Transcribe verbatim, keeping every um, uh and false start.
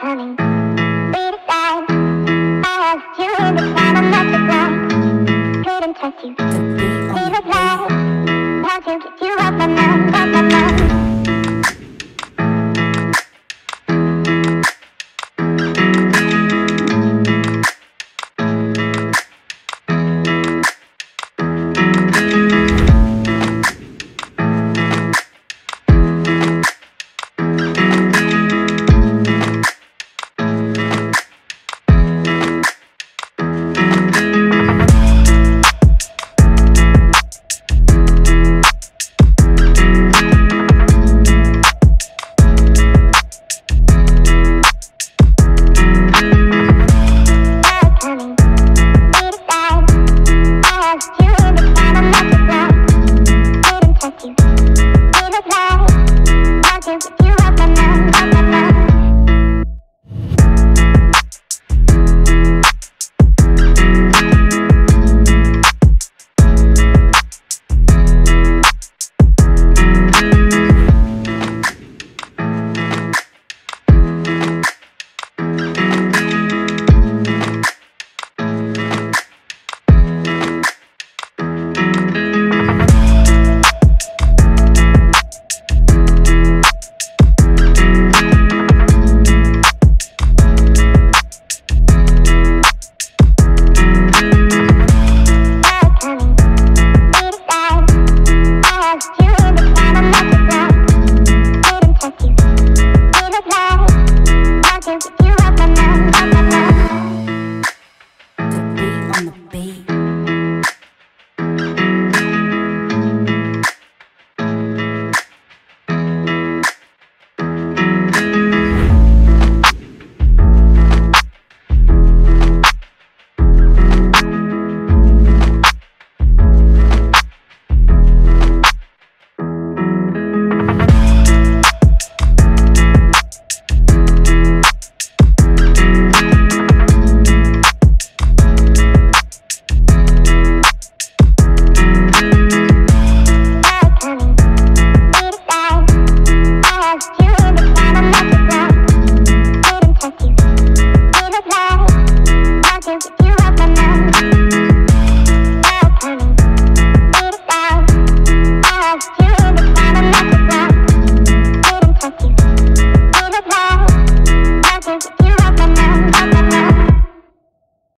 coming. Wait a side, I have you in the cloud, I'm not your blind. Couldn't trust you, leave a blind. How to get you off my mind, off my mind. Thank you.